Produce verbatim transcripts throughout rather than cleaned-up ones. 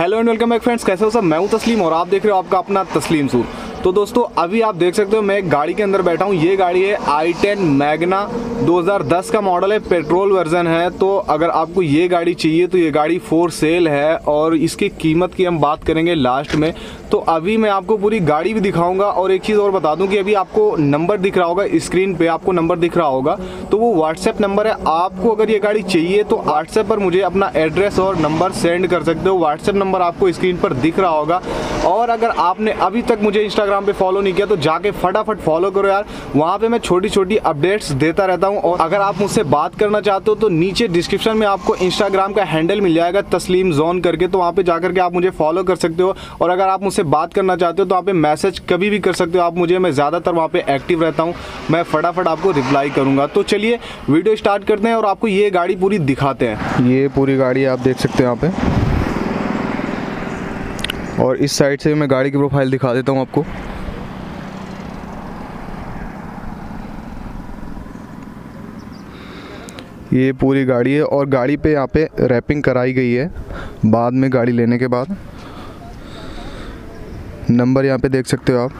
Hello and welcome back friends, कैसे हो सब। मैं हूं तस्लीम और आप देख रहे हो आपका अपना तस्लीम जोन। तो दोस्तों अभी आप देख सकते हो मैं एक गाड़ी के अंदर बैठा हूं। ये गाड़ी है आई टेन मैगना दो हज़ार दस का मॉडल है, पेट्रोल वर्जन है। तो अगर आपको ये गाड़ी चाहिए तो ये गाड़ी फॉर सेल है और इसकी कीमत की हम बात करेंगे लास्ट में। तो अभी मैं आपको पूरी गाड़ी भी दिखाऊंगा और एक चीज़ और बता दूं कि अभी आपको नंबर दिख रहा होगा स्क्रीन पे, आपको नंबर दिख रहा होगा तो वो व्हाट्सएप नंबर है। आपको अगर ये गाड़ी चाहिए तो व्हाट्सएप पर मुझे अपना एड्रेस और नंबर सेंड कर सकते हो। व्हाट्सएप नंबर आपको स्क्रीन पर दिख रहा होगा। और अगर आपने अभी तक मुझे इंस्टाग्राम पर फॉलो नहीं किया तो जाके फटाफट फॉलो करो यार, वहाँ पर मैं छोटी छोटी अपडेट्स देता रहता हूँ। और अगर आप मुझसे बात करना चाहते हो तो नीचे डिस्क्रिप्शन में आपको इंस्टाग्राम का हैंडल मिल जाएगा तस्लीम जोन करके, तो वहाँ पर जाकर के आप मुझे फॉलो कर सकते हो। और अगर आप से बात करना चाहते हो तो आप मैसेज कभी भी कर सकते हो आप मुझे, मैं ज़्यादातर वहाँ पे एक्टिव रहता हूँ, मैं फटाफट आपको रिप्लाई करूँगा। तो चलिए वीडियो स्टार्ट करते हैं और आपको ये गाड़ी पूरी दिखाते हैं। ये पूरी गाड़ी आप देख सकते हैं यहाँ पे, और इस साइड से मैं गाड़ी की प्रोफाइल दिखा देता हूँ आपको। ये पूरी गाड़ी है और गाड़ी पे यहाँ पे रैपिंग कराई गई है बाद में, गाड़ी लेने के बाद। नंबर यहाँ पे देख सकते हो आप,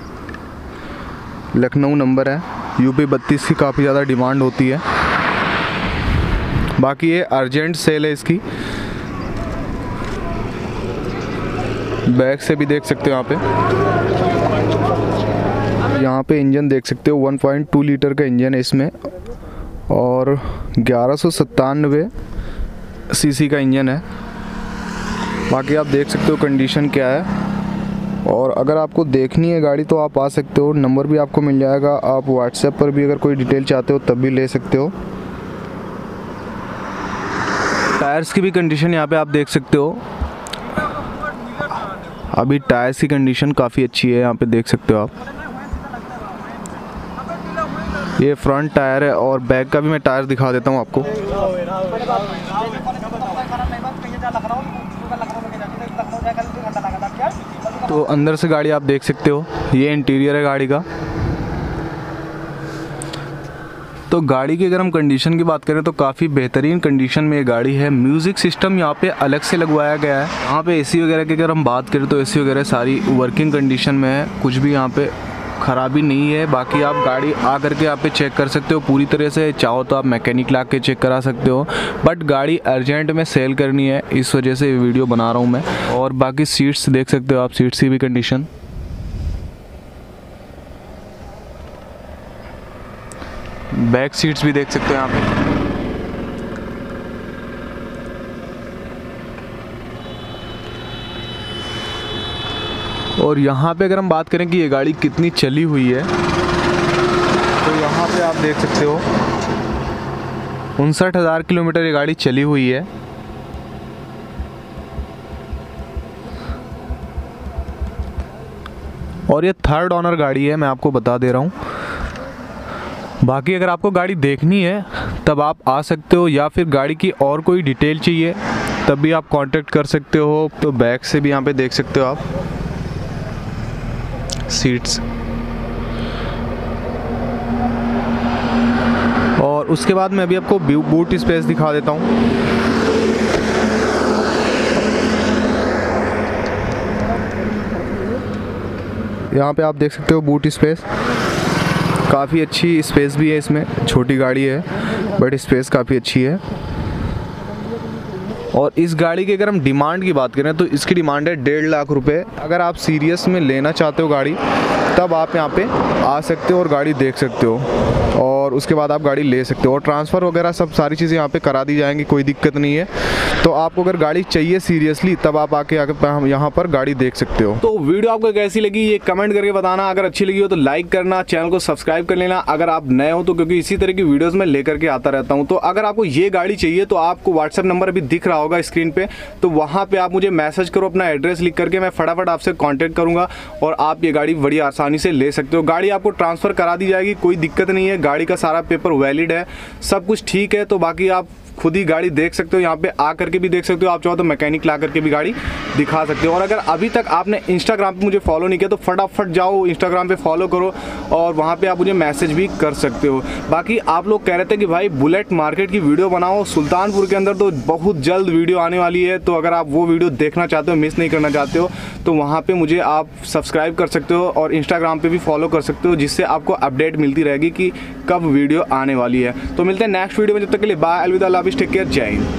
लखनऊ नंबर है। यूपी बत्तीस की काफ़ी ज़्यादा डिमांड होती है, बाकी ये अर्जेंट सेल है इसकी। बैक से भी देख सकते हो यहाँ पे, यहाँ पे इंजन देख सकते हो, वन पॉइंट टू लीटर का इंजन है इसमें और ग्यारह सौ सत्तानवे सीसी का इंजन है। बाकी आप देख सकते हो कंडीशन क्या है। और अगर आपको देखनी है गाड़ी तो आप आ सकते हो, नंबर भी आपको मिल जाएगा। आप व्हाट्सएप पर भी अगर कोई डिटेल चाहते हो तब भी ले सकते हो। टायर्स की भी कंडीशन यहाँ पे आप देख सकते हो, अभी टायर्स की कंडीशन काफ़ी अच्छी है, यहाँ पे देख सकते हो आप। ये फ्रंट टायर है और बैक का भी मैं टायर दिखा देता हूँ आपको। तो अंदर से गाड़ी आप देख सकते हो, ये इंटीरियर है गाड़ी का। तो गाड़ी की अगर हम कंडीशन की बात करें तो काफ़ी बेहतरीन कंडीशन में ये गाड़ी है। म्यूज़िक सिस्टम यहाँ पे अलग से लगवाया गया है। यहाँ पे एसी वगैरह की अगर हम बात करें तो एसी वगैरह सारी वर्किंग कंडीशन में है, कुछ भी यहाँ पे ख़राबी नहीं है। बाकी आप गाड़ी आ करके यहाँ पे चेक कर सकते हो पूरी तरह से, चाहो तो आप मैकेनिक ला के चेक करा सकते हो, बट गाड़ी अर्जेंट में सेल करनी है, इस वजह से वीडियो बना रहा हूँ मैं। और बाकी सीट्स देख सकते हो आप, सीट्स की भी कंडीशन। बैक सीट्स भी देख सकते हो यहाँ पे। और यहाँ पे अगर हम बात करें कि ये गाड़ी कितनी चली हुई है तो यहाँ पे आप देख सकते हो उनसठ हज़ार किलोमीटर ये गाड़ी चली हुई है। और ये थर्ड ऑनर गाड़ी है, मैं आपको बता दे रहा हूँ। बाकी अगर आपको गाड़ी देखनी है तब आप आ सकते हो, या फिर गाड़ी की और कोई डिटेल चाहिए तब भी आप कांटेक्ट कर सकते हो। तो बैक से भी यहाँ पे देख सकते हो आप सीट्स। और उसके बाद मैं अभी आपको बूट स्पेस दिखा देता हूँ। यहाँ पे आप देख सकते हो बूट स्पेस, काफ़ी अच्छी स्पेस भी है इसमें। छोटी गाड़ी है बट स्पेस काफ़ी अच्छी है। और इस गाड़ी की अगर हम डिमांड की बात करें तो इसकी डिमांड है डेढ़ लाख रुपए। अगर आप सीरियस में लेना चाहते हो गाड़ी तब आप यहाँ पे आ सकते हो और गाड़ी देख सकते हो, और उसके बाद आप गाड़ी ले सकते हो। और ट्रांसफ़र वगैरह सब सारी चीज़ें यहाँ पे करा दी जाएंगी, कोई दिक्कत नहीं है। तो आपको अगर गाड़ी चाहिए सीरियसली तब आप आके हम यहाँ पर गाड़ी देख सकते हो। तो वीडियो आपको कैसी लगी ये कमेंट करके बताना, अगर अच्छी लगी हो तो लाइक करना, चैनल को सब्सक्राइब कर लेना अगर आप नए हो तो, क्योंकि इसी तरह की वीडियोज़ में लेकर के आता रहता हूँ। तो अगर आपको ये गाड़ी चाहिए तो आपको व्हाट्सअप नंबर भी दिख रहा होगा स्क्रीन पर, तो वहाँ पर आप मुझे मैसेज करो अपना एड्रेस लिख करके, मैं फटाफट आपसे कॉन्टैक्ट करूँगा और आप ये गाड़ी बड़ी आसानी से ले सकते हो। गाड़ी आपको ट्रांसफ़र करा दी जाएगी, कोई दिक्कत नहीं है, गाड़ी का सारा पेपर वैलिड है, सब कुछ ठीक है। तो बाकी आप खुद ही गाड़ी देख सकते हो, यहाँ पे आ करके भी देख सकते हो, आप चाहो तो मैकेनिक ला करके भी गाड़ी दिखा सकते हो। और अगर अभी तक आपने इंस्टाग्राम पे मुझे फॉलो नहीं किया तो फटाफट जाओ इंस्टाग्राम पे फॉलो करो और वहाँ पे आप मुझे मैसेज भी कर सकते हो। बाकी आप लोग कह रहे थे कि भाई बुलेट मार्केट की वीडियो बनाओ सुल्तानपुर के अंदर, तो बहुत जल्द वीडियो आने वाली है, तो अगर आप वो वीडियो देखना चाहते हो, मिस नहीं करना चाहते हो, तो वहाँ पर मुझे आप सब्सक्राइब कर सकते हो और इंस्टाग्राम पर भी फॉलो कर सकते हो, जिससे आपको अपडेट मिलती रहेगी कि कब वीडियो आने वाली है। तो मिलते हैं नेक्स्ट वीडियो में, जब तक के लिए बाय, अलविदा, टेक केयर, जय हिंद।